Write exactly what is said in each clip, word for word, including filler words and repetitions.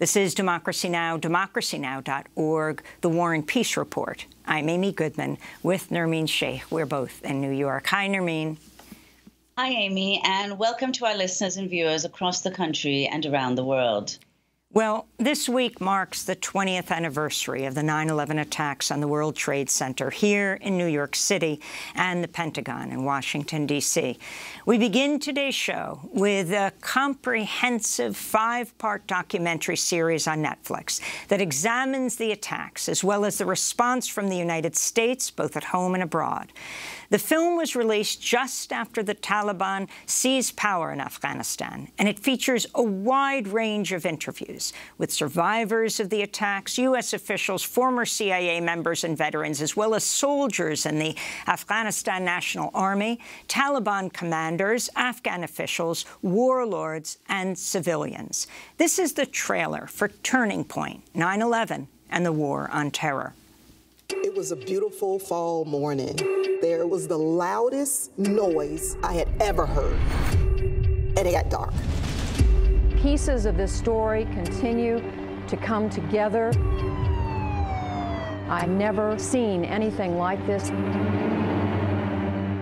This is Democracy Now!, democracy now dot org, The War and Peace Report. I'm Amy Goodman with Nermeen Sheikh. We're both in New York. Hi, Nermeen. Hi, Amy, and welcome to our listeners and viewers across the country and around the world. Well, this week marks the twentieth anniversary of the nine eleven attacks on the World Trade Center here in New York City and the Pentagon in Washington, D C. We begin today's show with a comprehensive five-part documentary series on Netflix that examines the attacks as well as the response from the United States, both at home and abroad. The film was released just after the Taliban seized power in Afghanistan, and it features a wide range of interviews with survivors of the attacks, U S officials, former C I A members and veterans, as well as soldiers in the Afghanistan National Army, Taliban commanders, Afghan officials, warlords, and civilians. This is the trailer for Turning Point, nine eleven and the War on Terror. It was a beautiful fall morning. There was the loudest noise I had ever heard, and it got dark. Pieces of this story continue to come together. I've never seen anything like this.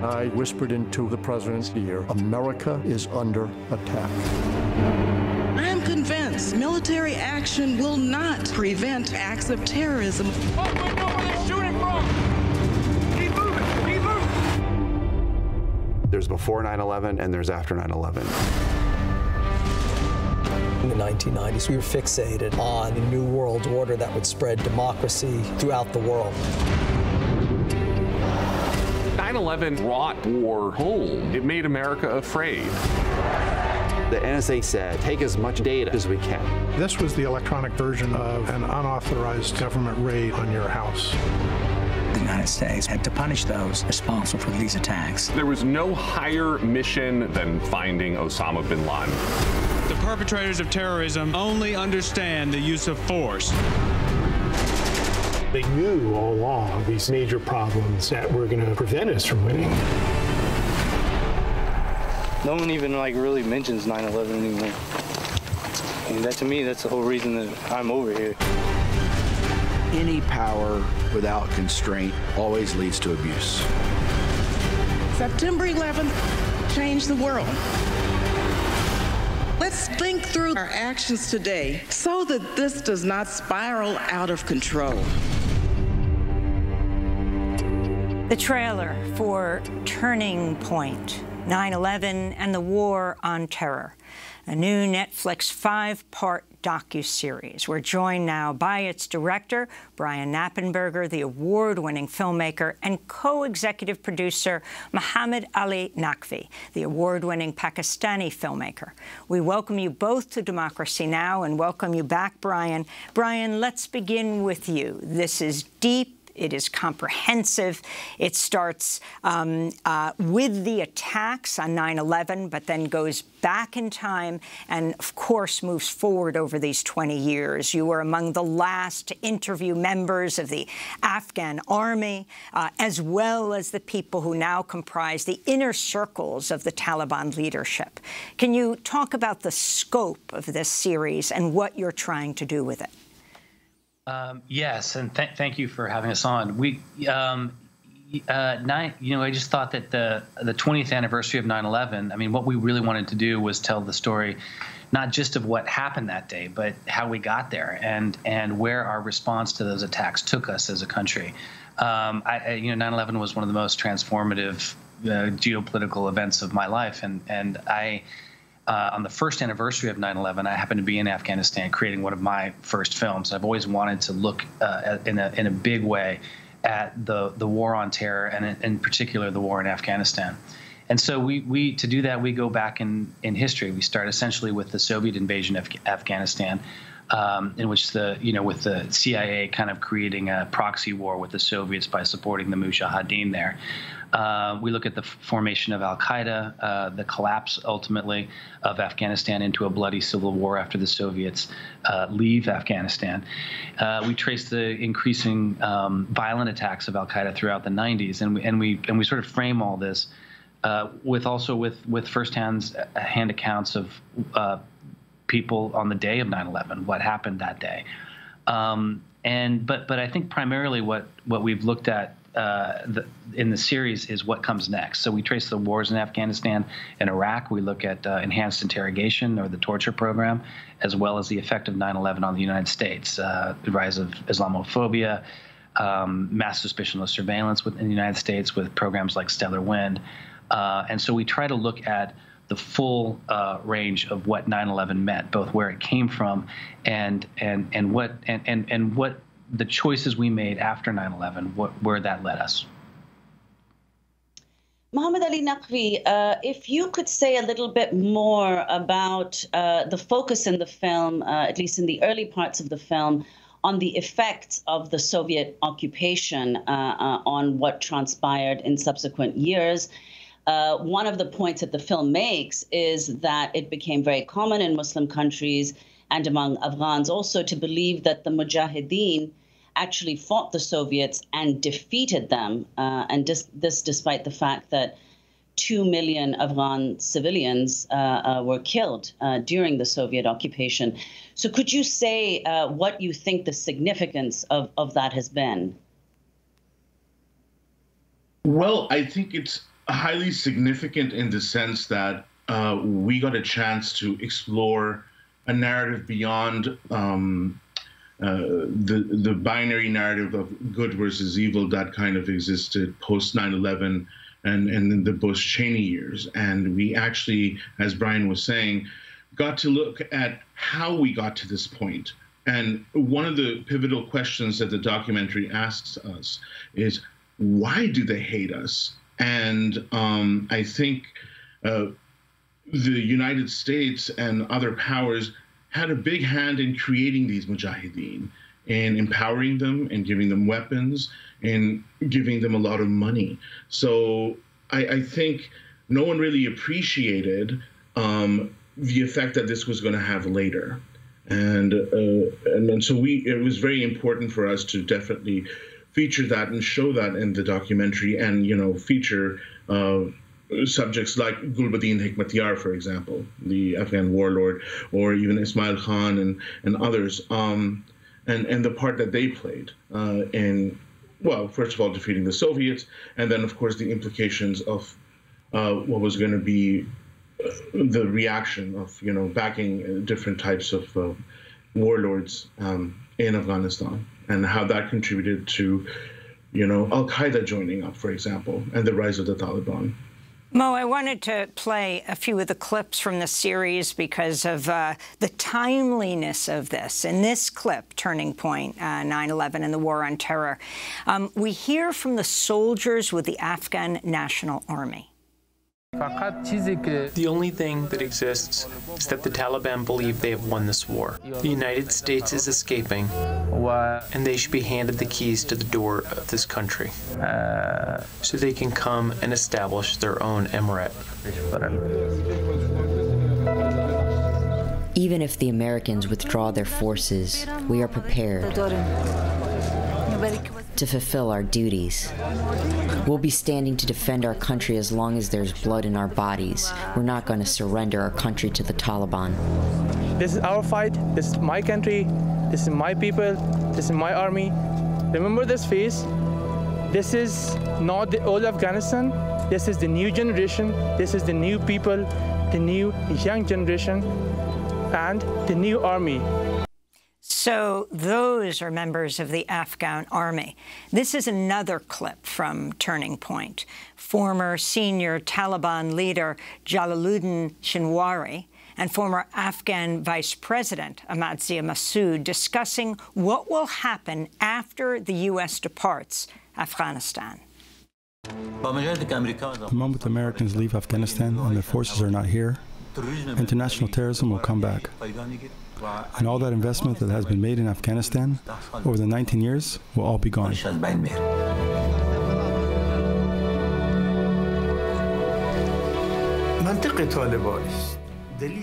I whispered into the president's ear, America is under attack. I am convinced military action will not prevent acts of terrorism. Oh, we know where they're shooting from! Keep moving! Keep moving! There's before nine eleven and there's after nine eleven. In the nineteen nineties, we were fixated on a new world order that would spread democracy throughout the world. nine eleven brought war home. It made America afraid. The N S A said, take as much data as we can. This was the electronic version of an unauthorized government raid on your house. The United States had to punish those responsible for these attacks. There was no higher mission than finding Osama bin Laden. The perpetrators of terrorism only understand the use of force. They knew all along these major problems that were going to prevent us from winning. No one even, like, really mentions nine eleven anymore. I mean, that, to me, that's the whole reason that I'm over here. Any power without constraint always leads to abuse. September eleventh changed the world. Let's think through our actions today so that this does not spiral out of control. The trailer for Turning Point, nine eleven and the War on Terror, a new Netflix five-part docuseries. We're joined now by its director, Brian Knappenberger, the award-winning filmmaker, and co-executive producer, Mohammed Ali Naqvi, the award-winning Pakistani filmmaker. We welcome you both to Democracy Now! And welcome you back, Brian. Brian, let's begin with you. This is deep. It is comprehensive. It starts um, uh, with the attacks on nine eleven, but then goes back in time and, of course, moves forward over these twenty years. You were among the last to interview members of the Afghan army, uh, as well as the people who now comprise the inner circles of the Taliban leadership. Can you talk about the scope of this series and what you're trying to do with it? Um, yes, and th thank you for having us on. We, um, uh, nine, you know, I just thought that the the twentieth anniversary of nine eleven. I mean, what we really wanted to do was tell the story, not just of what happened that day, but how we got there and and where our response to those attacks took us as a country. Um, I, I, you know, nine eleven was one of the most transformative uh, geopolitical events of my life, and and I. Uh, on the first anniversary of nine eleven, I happened to be in Afghanistan creating one of my first films. I've always wanted to look uh, at, in, a, in a big way at the, the war on terror, and in particular, the war in Afghanistan. And so we, we to do that, we go back in, in history. We start essentially with the Soviet invasion of Afghanistan, um, in which the, you know, with the C I A kind of creating a proxy war with the Soviets by supporting the Mujahideen there. Uh, we look at the formation of al-Qaeda, uh, the collapse, ultimately, of Afghanistan into a bloody civil war after the Soviets uh, leave Afghanistan. Uh, we trace the increasing um, violent attacks of al-Qaeda throughout the nineties, and we, and we, and we sort of frame all this uh, with also with, with first-hand uh, hand accounts of uh, people on the day of nine eleven, what happened that day. Um, and but but I think primarily what what we've looked at uh, the, in the series is what comes next. So we trace the wars in Afghanistan and Iraq. We look at uh, enhanced interrogation or the torture program, as well as the effect of nine eleven on the United States, uh, the rise of Islamophobia, um, mass suspicionless surveillance within the United States with programs like Stellar Wind. Uh, and so we try to look at the full uh, range of what nine eleven meant, both where it came from, and and and what and and, and what the choices we made after nine eleven, what where that led us. Mohammed Ali Naqvi, uh, if you could say a little bit more about uh, the focus in the film, uh, at least in the early parts of the film, on the effects of the Soviet occupation uh, uh, on what transpired in subsequent years. Uh, one of the points that the film makes is that it became very common in Muslim countries and among Afghans also to believe that the Mujahideen actually fought the Soviets and defeated them, uh, and dis this despite the fact that two million Afghan civilians uh, uh, were killed uh, during the Soviet occupation. So could you say uh, what you think the significance of, of that has been? Well, I think it's highly significant in the sense that uh, we got a chance to explore a narrative beyond um, uh, the the binary narrative of good versus evil that kind of existed post nine eleven and and in the Bush Cheney years. And we actually, as Brian was saying, got to look at how we got to this point. And one of the pivotal questions that the documentary asks us is, why do they hate us? And um, I think uh, the United States and other powers had a big hand in creating these mujahideen, in empowering them, in giving them weapons, in giving them a lot of money. So I, I think no one really appreciated um, the effect that this was going to have later. And, uh, and and so we it was very important for us to definitely feature that and show that in the documentary, and you know feature uh, subjects like Gulbuddin Hekmatyar, for example, the Afghan warlord, or even Ismail Khan and and others, um, and and the part that they played uh, in, well, first of all, defeating the Soviets, and then of course the implications of uh, what was going to be the reaction of you know backing different types of uh, warlords um, in Afghanistan, and how that contributed to, you know, al-Qaeda joining up, for example, and the rise of the Taliban. Mo, I wanted to play a few of the clips from the series because of uh, the timeliness of this. In this clip, Turning Point, uh, nine eleven and the War on Terror, um, we hear from the soldiers with the Afghan National Army. The only thing that exists is that the Taliban believe they have won this war. The United States is escaping, and they should be handed the keys to the door of this country so they can come and establish their own emirate. Even if the Americans withdraw their forces, we are prepared to fulfill our duties. We'll be standing to defend our country as long as there's blood in our bodies. We're not going to surrender our country to the Taliban. This is our fight. This is my country. This is my people. This is my army. Remember this face. This is not the old Afghanistan. This is the new generation. This is the new people, the new young generation, and the new army. So those are members of the Afghan army. This is another clip from Turning Point. Former senior Taliban leader Jalaluddin Shinwari and former Afghan Vice President Ahmad Zia Massoud discussing what will happen after the U S departs Afghanistan. The moment Americans leave Afghanistan and their forces are not here, international terrorism will come back. And all that investment that has been made in Afghanistan over the nineteen years will all be gone.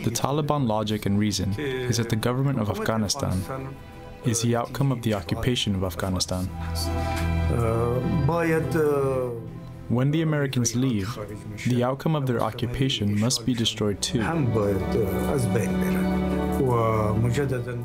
The Taliban logic and reason is that the government of Afghanistan is the outcome of the occupation of Afghanistan. When the Americans leave, the outcome of their occupation must be destroyed too.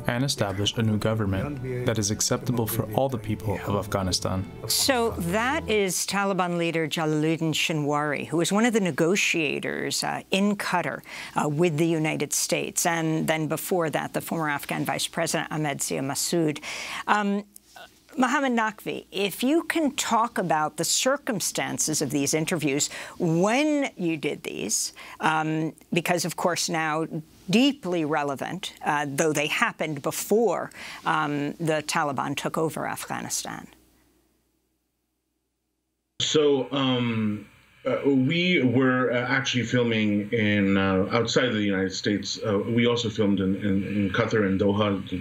and establish a new government that is acceptable for all the people of Afghanistan. So that is Taliban leader Jalaluddin Shinwari, who was one of the negotiators uh, in Qatar uh, with the United States, and then before that, the former Afghan Vice President Ahmad Zia Massoud. Um, Mohammed Naqvi, if you can talk about the circumstances of these interviews, when you did these, um, because, of course, now deeply relevant, uh, though they happened before um, the Taliban took over Afghanistan. So um, uh, we were uh, actually filming in uh, outside of the United States. Uh, we also filmed in, in, in Qatar and Doha, the,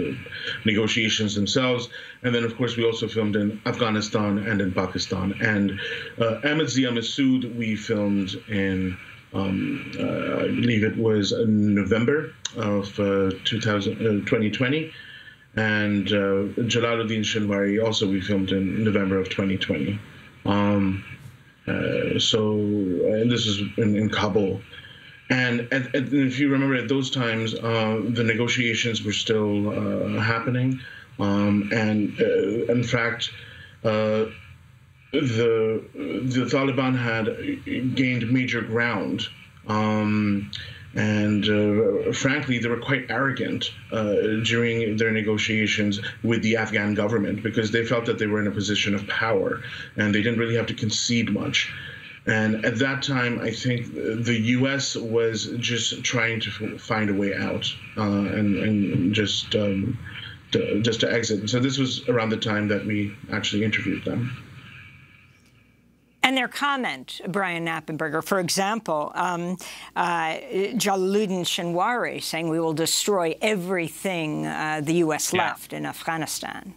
the negotiations themselves. And then, of course, we also filmed in Afghanistan and in Pakistan. And uh, Ahmad Zia Massoud, we filmed in, um, uh, I believe it was November of uh, two thousand, uh, twenty twenty. And uh, Jalaluddin Shinwari, also we filmed in November of twenty twenty. Um, uh, so, and this is in, in Kabul. And at, at, if you remember, at those times, uh, the negotiations were still uh, happening. Um, and uh, in fact, uh, the the Taliban had gained major ground, um, and uh, frankly, they were quite arrogant uh, during their negotiations with the Afghan government, because they felt that they were in a position of power, and they didn't really have to concede much. And at that time, I think the U S was just trying to find a way out uh, and, and just um, to, just to exit. So this was around the time that we actually interviewed them. And their comment, Brian Knappenberger, for example, um, uh, Jalaluddin Shinwari saying, we will destroy everything uh, the U S Yeah. left in Afghanistan.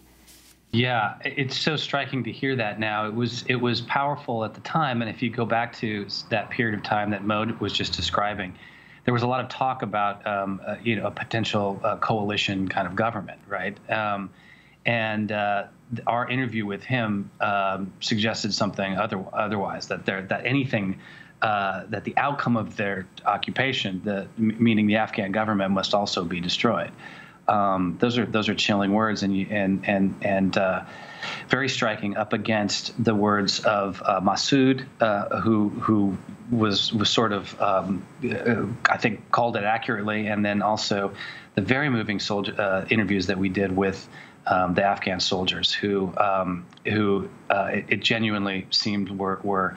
Yeah, it's so striking to hear that now. It was it was powerful at the time. And if you go back to that period of time that Mode was just describing, there was a lot of talk about, um, uh, you know, a potential uh, coalition kind of government, right? Um, and uh, our interview with him um, suggested something other, otherwise, that there, that anything, uh, that the outcome of their occupation, the, meaning the Afghan government, must also be destroyed. Um, those are those are chilling words, and you, and and and uh, very striking up against the words of uh, Massoud, uh, who who was was sort of um, I think called it accurately, and then also the very moving soldier uh, interviews that we did with um, the Afghan soldiers, who um, who uh, it, it genuinely seemed were were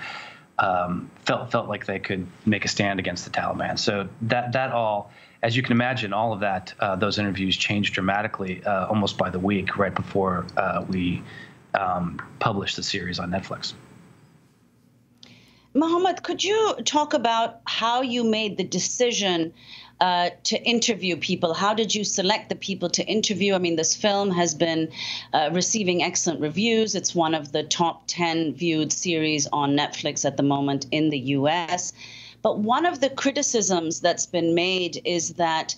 um, felt felt like they could make a stand against the Taliban. So that that all. As you can imagine, all of that, uh, those interviews changed dramatically uh, almost by the week right before uh, we um, published the series on Netflix. Mohammed, could you talk about how you made the decision uh, to interview people? How did you select the people to interview? I mean, this film has been uh, receiving excellent reviews. It's one of the top ten viewed series on Netflix at the moment in the U S But one of the criticisms that's been made is that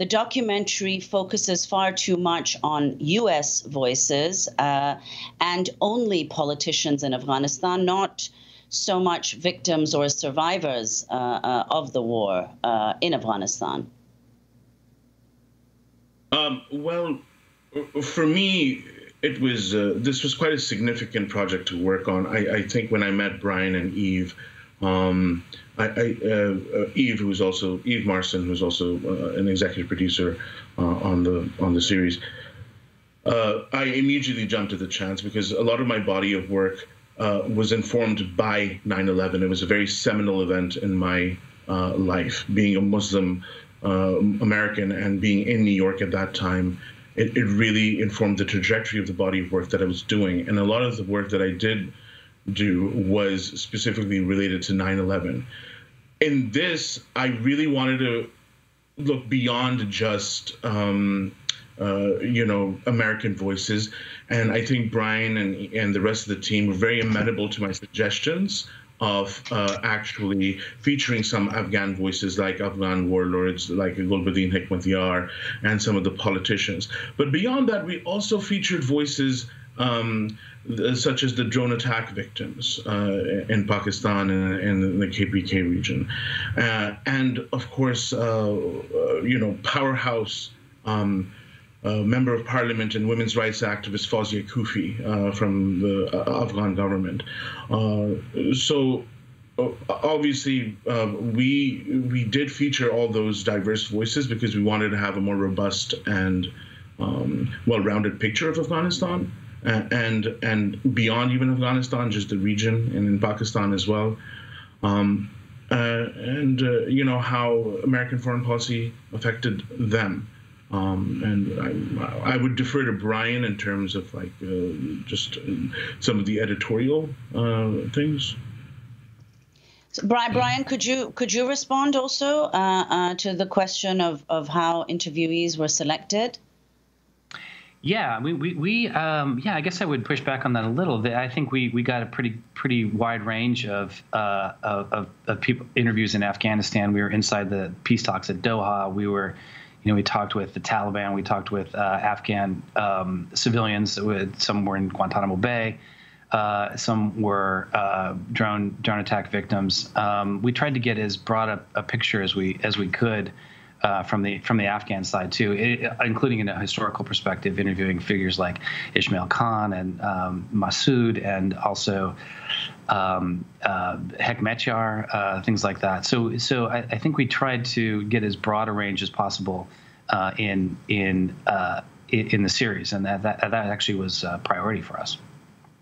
the documentary focuses far too much on U S voices uh, and only politicians in Afghanistan, not so much victims or survivors uh, uh, of the war uh, in Afghanistan. Um, well, for me, it was uh, this was quite a significant project to work on. I, I think when I met Brian and Eve. Um, I, I, uh, Eve, who's also Eve Marston, who's also uh, an executive producer uh, on the on the series, uh, I immediately jumped at the chance because a lot of my body of work uh, was informed by nine eleven. It was a very seminal event in my uh, life. Being a Muslim uh, American and being in New York at that time, it, it really informed the trajectory of the body of work that I was doing, and a lot of the work that I did. Do was specifically related to nine eleven. In this, I really wanted to look beyond just, um, uh, you know, American voices. And I think Brian and, and the rest of the team were very amenable to my suggestions of uh, actually featuring some Afghan voices like Afghan warlords, like Gulbuddin Hekmatyar, and some of the politicians. But beyond that, we also featured voices um, such as the drone attack victims uh, in Pakistan and, and the K P K region. Uh, and of course, uh, you know, powerhouse um, uh, member of parliament and women's rights activist Fazia Kufi uh, from the uh, Afghan government. Uh, so obviously, uh, we, we did feature all those diverse voices because we wanted to have a more robust and um, well-rounded picture of Afghanistan. Uh, and and beyond even Afghanistan, just the region, and in Pakistan as well, um, uh, and uh, you know how American foreign policy affected them. Um, and I, I would defer to Brian in terms of like uh, just some of the editorial uh, things. So Brian, Brian, could you could you respond also uh, uh, to the question of of how interviewees were selected? Yeah, we, we, we um, yeah, I guess I would push back on that a little. I think we, we got a pretty pretty wide range of, uh, of, of people, interviews in Afghanistan. We were inside the peace talks at Doha. We were, you know, we talked with the Taliban. We talked with uh, Afghan um, civilians. Some were in Guantanamo Bay. Uh, some were uh, drone drone attack victims. Um, we tried to get as broad a, a picture as we as we could. Uh, from the from the Afghan side too, it, including in a historical perspective, interviewing figures like Ismail Khan and um, Massoud, and also um, uh, Hekmatyar, uh, things like that. So so I, I think we tried to get as broad a range as possible uh, in in uh, in the series, and that that, that actually was a priority for us.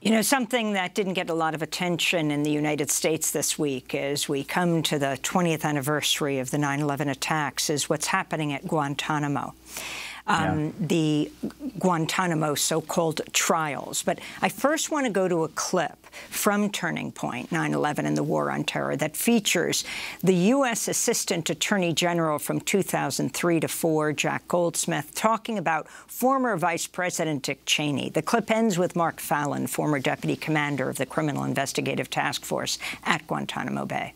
You know, something that didn't get a lot of attention in the United States this week as we come to the twentieth anniversary of the nine eleven attacks is what's happening at Guantanamo. Um, yeah. The Guantanamo so-called trials. But I first want to go to a clip from Turning Point, nine eleven and the War on Terror, that features the U S Assistant Attorney General from two thousand three to four, Jack Goldsmith, talking about former Vice President Dick Cheney. The clip ends with Mark Fallon, former Deputy Commander of the Criminal Investigative Task Force at Guantanamo Bay.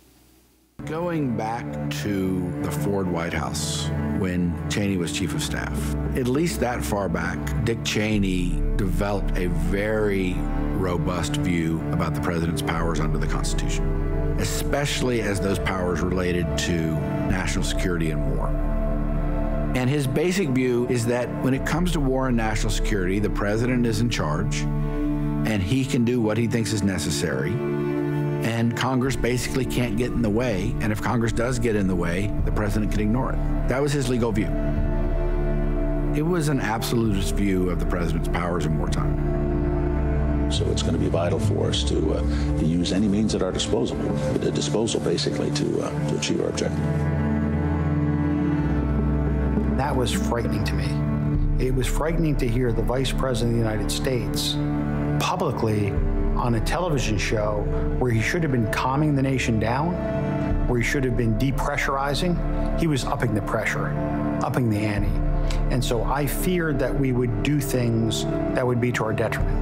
Going back to the Ford White House when Cheney was chief of staff, at least that far back, Dick Cheney developed a very robust view about the president's powers under the Constitution, especially as those powers related to national security and war. And his basic view is that when it comes to war and national security, the president is in charge, and he can do what he thinks is necessary. And Congress basically can't get in the way, and if Congress does get in the way, the president can ignore it. That was his legal view. It was an absolutist view of the president's powers in wartime. So it's going to be vital for us to, uh, to use any means at our disposal, the disposal basically, to, uh, to achieve our objective. That was frightening to me. It was frightening to hear the Vice President of the United States publicly on a television show where he should have been calming the nation down, where he should have been depressurizing. He was upping the pressure, upping the ante. And so I feared that we would do things that would be to our detriment.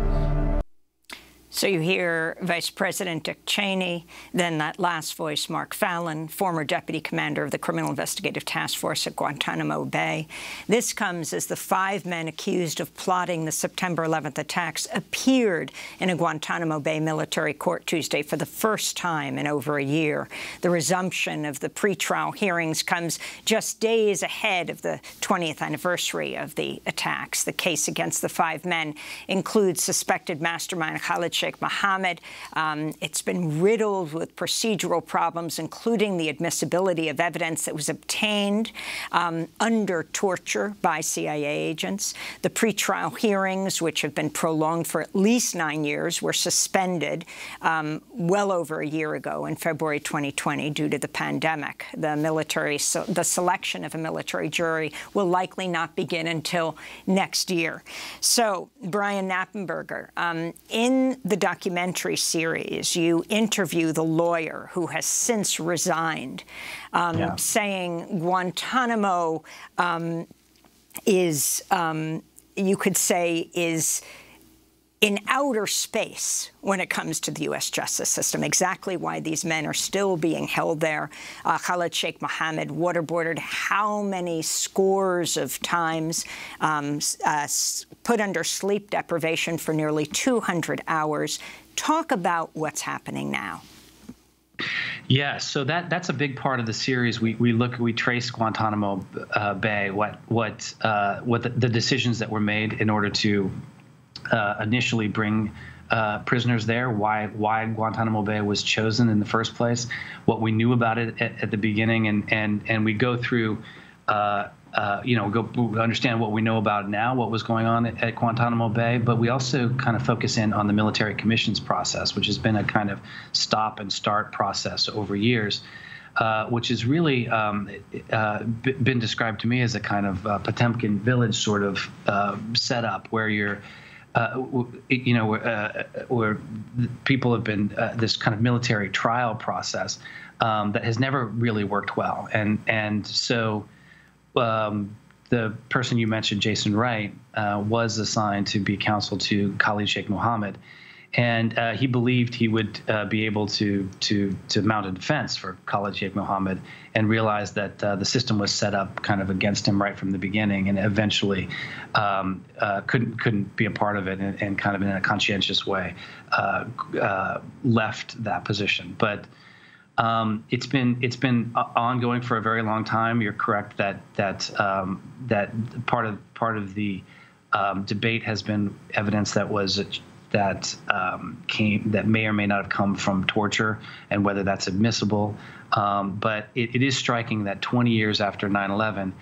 So you hear Vice President Dick Cheney, then that last voice, Mark Fallon, former Deputy Commander of the Criminal Investigative Task Force at Guantanamo Bay. This comes as the five men accused of plotting the September eleventh attacks appeared in a Guantanamo Bay military court Tuesday for the first time in over a year. The resumption of the pretrial hearings comes just days ahead of the twentieth anniversary of the attacks. The case against the five men includes suspected mastermind Khalid Sheikh Mohammed. Um, it's been riddled with procedural problems, including the admissibility of evidence that was obtained um, under torture by C I A agents. The pretrial hearings, which have been prolonged for at least nine years, were suspended um, well over a year ago in February twenty twenty due to the pandemic. The military, so the selection of a military jury will likely not begin until next year. So, Brian Knappenberger, um, in the documentary series, you interview the lawyer who has since resigned, um, yeah. saying Guantanamo um, is, um, you could say, is in outer space when it comes to the U S justice system, exactly why these men are still being held there. Uh, Khalid Sheikh Mohammed waterboarded how many scores of times, um, uh, put under sleep deprivation for nearly two hundred hours. Talk about what's happening now. Yeah, so that that's a big part of the series. We we look we trace Guantanamo uh, Bay, what what uh, what the, the decisions that were made in order to uh, initially bring uh, prisoners there, why why Guantanamo Bay was chosen in the first place, what we knew about it at, at the beginning, and and and we go through. Uh, Uh, you know, go understand what we know about now, what was going on at, at Guantanamo Bay, but we also kind of focus in on the military commissions process, which has been a kind of stop and start process over years, uh, which has really um, uh, been described to me as a kind of uh, Potemkin village sort of uh, setup where you're, uh, you know, uh, where people have been uh, this kind of military trial process um, that has never really worked well. And, and so Um, the person you mentioned, Jason Wright, uh, was assigned to be counsel to Khalid Sheikh Mohammed, and uh, he believed he would uh, be able to to to mount a defense for Khalid Sheikh Mohammed, and realized that uh, the system was set up kind of against him right from the beginning, and eventually um, uh, couldn't couldn't be a part of it, and, and kind of in a conscientious way uh, uh, left that position, but. Um, it's been it's been ongoing for a very long time. You're correct that that um, that part of part of the um, debate has been evidence that was that um, came that may or may not have come from torture and whether that's admissible. Um, but it, it is striking that twenty years after nine eleven,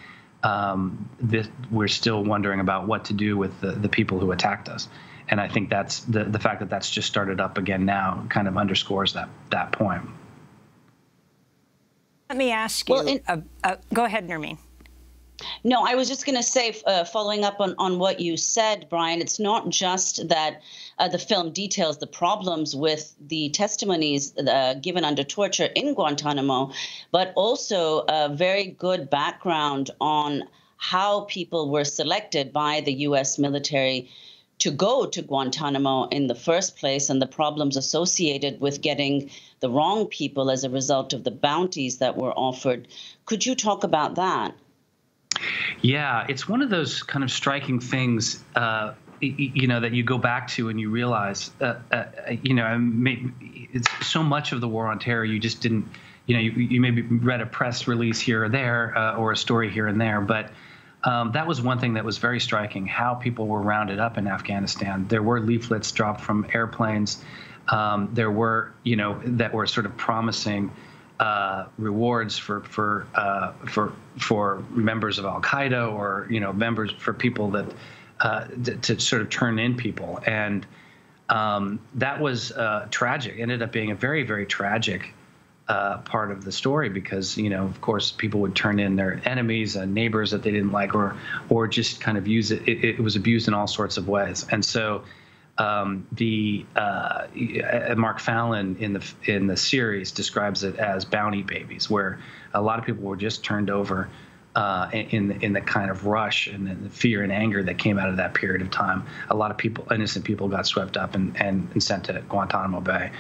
um, this, we're still wondering about what to do with the, the people who attacked us. And I think that's the the fact that that's just started up again now kind of underscores that that point. Let me ask you. Well, in, uh, uh, go ahead, Nermeen. No, I was just going to say, uh, following up on, on what you said, Brian, it's not just that uh, the film details the problems with the testimonies uh, given under torture in Guantanamo, but also a very good background on how people were selected by the U S military to go to Guantanamo in the first place, and the problems associated with getting the wrong people as a result of the bounties that were offered. Could you talk about that? Yeah, it's one of those kind of striking things, uh, you know, that you go back to and you realize, uh, uh, you know, it's so much of the war on terror, you just didn't, you know, you, you maybe read a press release here or there, uh, or a story here and there, but Um, that was one thing that was very striking, how people were rounded up in Afghanistan. There were leaflets dropped from airplanes. Um, there were, you know, that were sort of promising uh, rewards for for uh, for for members of Al Qaeda, or you know, members for people that uh, to sort of turn in people, and um, that was uh, tragic. It ended up being a very very tragic. Uh, part of the story, because you know, of course, people would turn in their enemies and neighbors that they didn't like, or or just kind of use it. It, it was abused in all sorts of ways, and so um, the uh, Mark Fallon in the in the series describes it as bounty babies, where a lot of people were just turned over uh, in in the kind of rush and the fear and anger that came out of that period of time. A lot of people, innocent people, got swept up and and, and sent to Guantanamo Bay.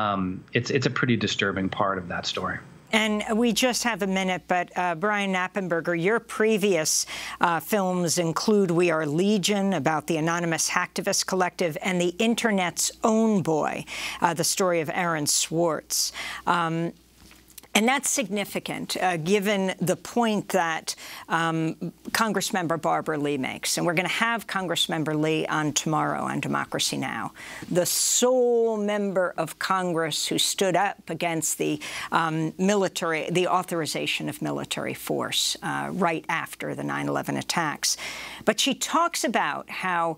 Um, it's it's a pretty disturbing part of that story. And we just have a minute, but uh, Brian Knappenberger, your previous uh, films include We Are Legion, about the anonymous hacktivist collective, and The Internet's Own Boy, uh, the story of Aaron Swartz. Um, And that's significant, uh, given the point that um, Congressmember Barbara Lee makes. And we're going to have Congressmember Lee on tomorrow on Democracy Now!, the sole member of Congress who stood up against the um, military, the authorization of military force uh, right after the nine eleven attacks. But she talks about how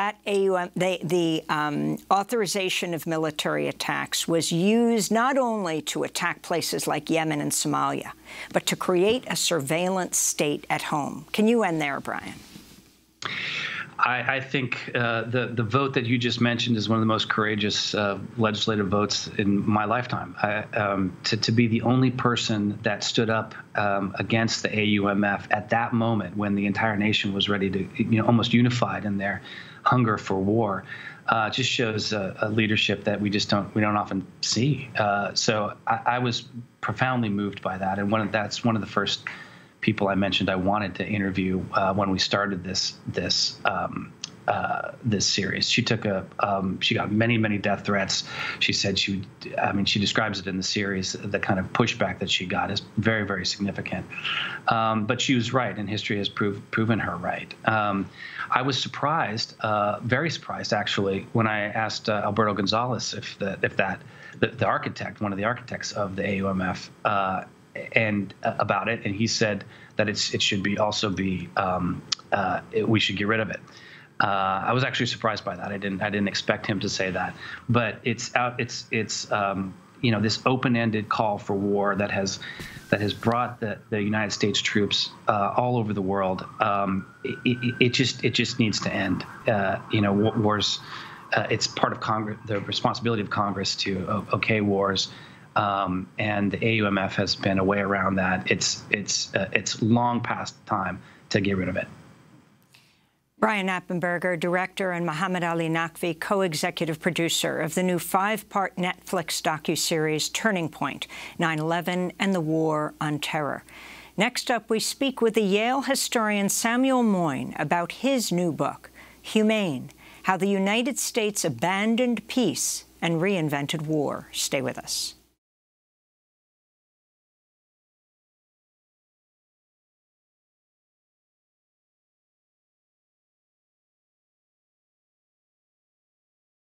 that A U M, the, the um, authorization of military attacks was used not only to attack places like Yemen and Somalia, but to create a surveillance state at home. Can you end there, Brian? I, I think uh, the, the vote that you just mentioned is one of the most courageous uh, legislative votes in my lifetime. I, um, to, to be the only person that stood up um, against the A U M F at that moment when the entire nation was ready to, you know, almost unified in their hunger for war, uh, just shows a, a leadership that we just don't, we don't often see. Uh, so I, I was profoundly moved by that. And one of, that's one of the first people I mentioned I wanted to interview uh, when we started this this um, uh, this series. She took a um, she got many many death threats. She said she would, I mean she describes it in the series. The kind of pushback that she got is very very significant. Um, but she was right, and history has proved proven her right. Um, I was surprised, uh, very surprised actually, when I asked uh, Alberto Gonzalez if the if that the, the architect, one of the architects of the A U M F. Uh, and uh, about it, and he said that it's it should be also be um, uh, it, we should get rid of it. Uh, I was actually surprised by that. I didn't I didn't expect him to say that. But it's out. It's it's um, you know, this open-ended call for war that has that has brought the, the United States troops uh, all over the world. Um, it, it, it just it just needs to end. Uh, you know, wars. Uh, it's part of Congress, the responsibility of Congress to okay wars. Um, and the A U M F has been a way around that. It's it's uh, it's long past time to get rid of it. Brian Knappenberger, director, and Mohammed Ali Naqvi, co-executive producer of the new five-part Netflix docuseries Turning Point: nine eleven and the War on Terror. Next up, we speak with the Yale historian Samuel Moyne about his new book, Humane: How the United States Abandoned Peace and Reinvented War. Stay with us.